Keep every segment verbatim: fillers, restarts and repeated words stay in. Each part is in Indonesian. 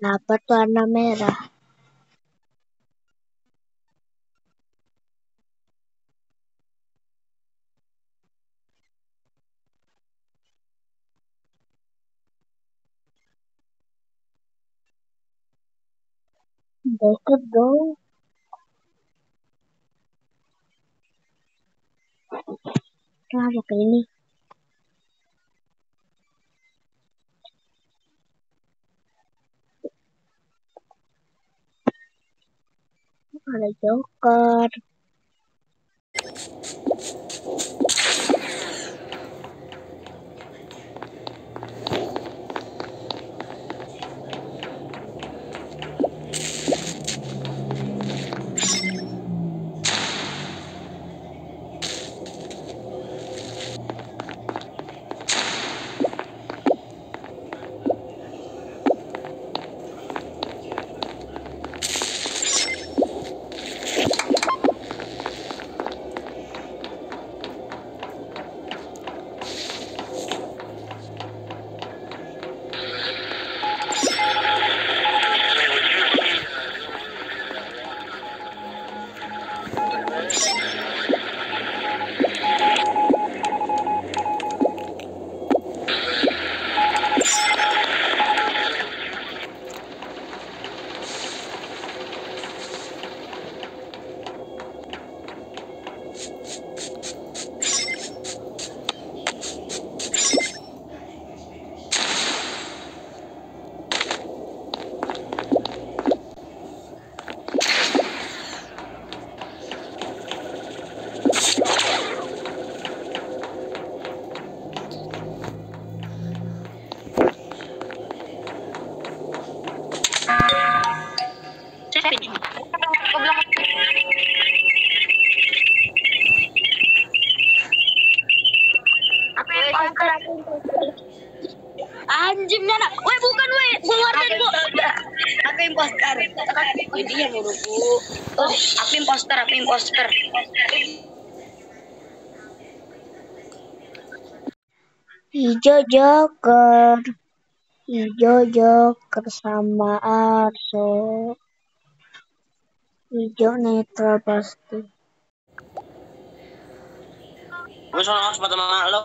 Dapat warna merah. Deket dong. Kenapa ke ini? Ada joker. Anjingnya nak, weh bukan weh, Bu Warden Bu. Aku imposter. Jadi ya Bu. Oh, aku imposter, aku imposter. Hijau joker, hijau joker sama Arso. Hijau netral pasti. Gue soalnya harus sama teman lo.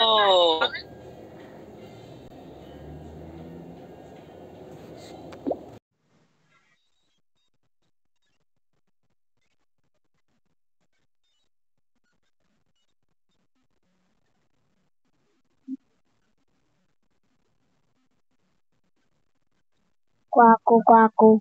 Kuaku, kuaku.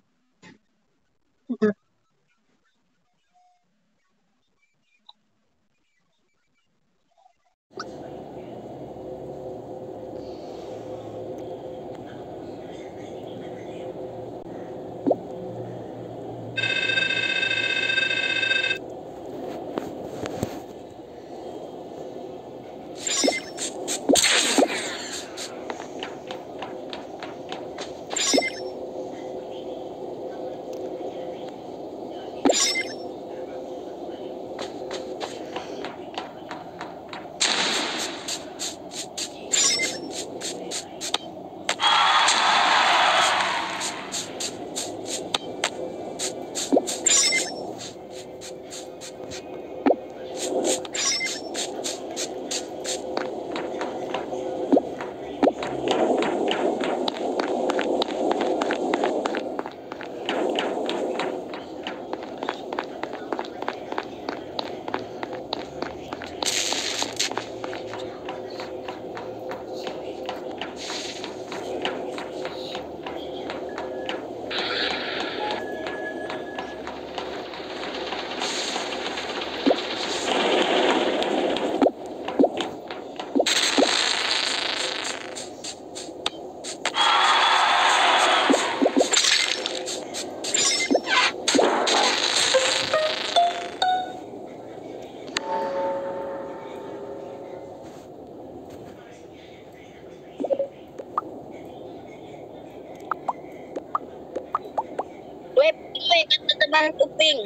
Teman kuping,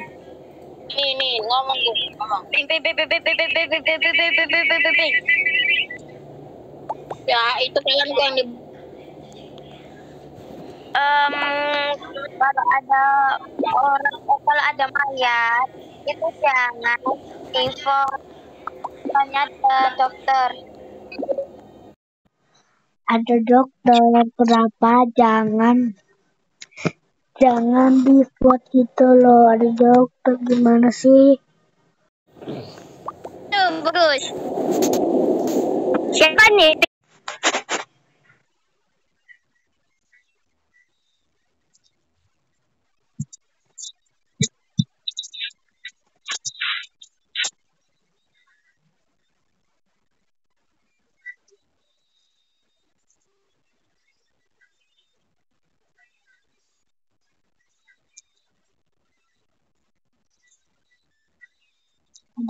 nih nih ngomong tuh, ngomong. Ping ping ping ping ping ping ping ping ping ping ping ping. Ya itu kalian gua yang di. um, kalau ada orang kalau ada mayat itu jangan info tanya ke dokter. Ada dokter berapa jangan jangan dibuat gitu loh. Ada dokter gimana sih? Tuh bagus. Siapa nih?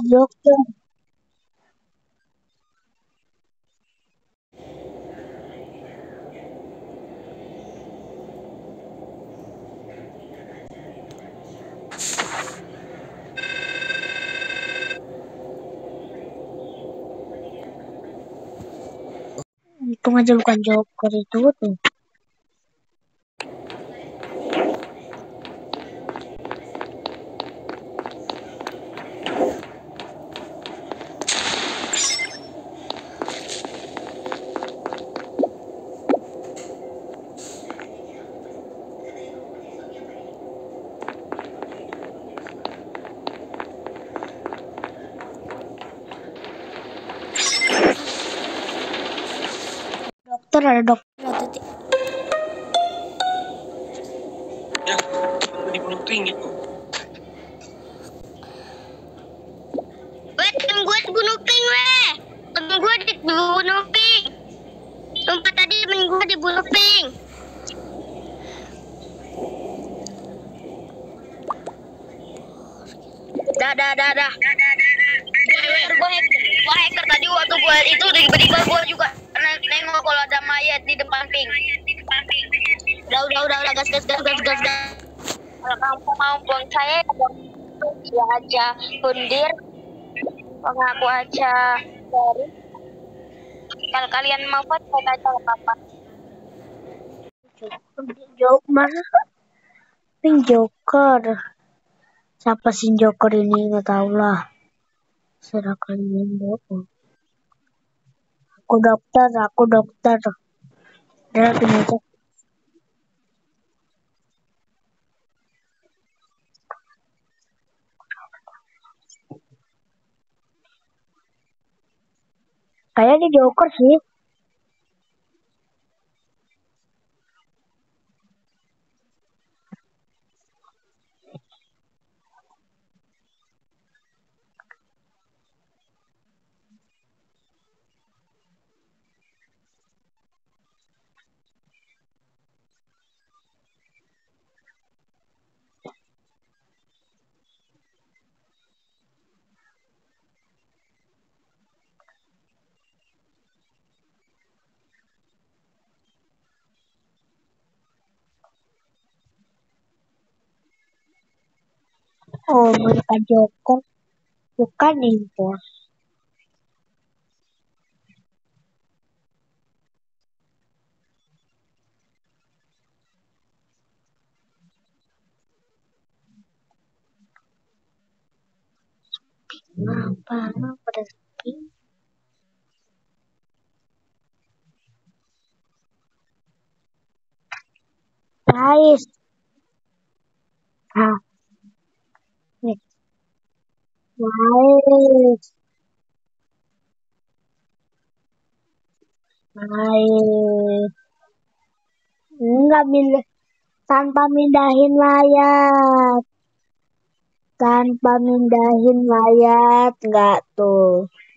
Dokter. Untung aja bukan joker itu tuh. Ada dokter atau tidak? Ya, di gunung itu. Weh, temen gue di Gunung Pink, weh. Temen gue di Gunung Pink. Sumpah tadi temen gue di Gunung Pink. Dah, dah, dah, dah. Gue hacker tadi waktu gue itu tiba-tiba gue juga nengok kalau ada mayat di depan ping. Udah udah udah udah gas gas gas gas gas. Kalau kamu mau buang saya, ya aja bundir, pengaku aja dari. Kalau kalian mau buat saya tahu apa. Joker, ping joker. Siapa sih joker ini? Nggak tahu lah. Serah kalian dong. Aku dokter, aku dokter. Udah punya cek. Kayaknya dia joker sih. Oh, mereka joker bukan impor. Kenapa lo berhenti? Guys. Ah. Nice. Nice. Enggak milih tanpa mindahin layar. Tanpa mindahin layar enggak tuh.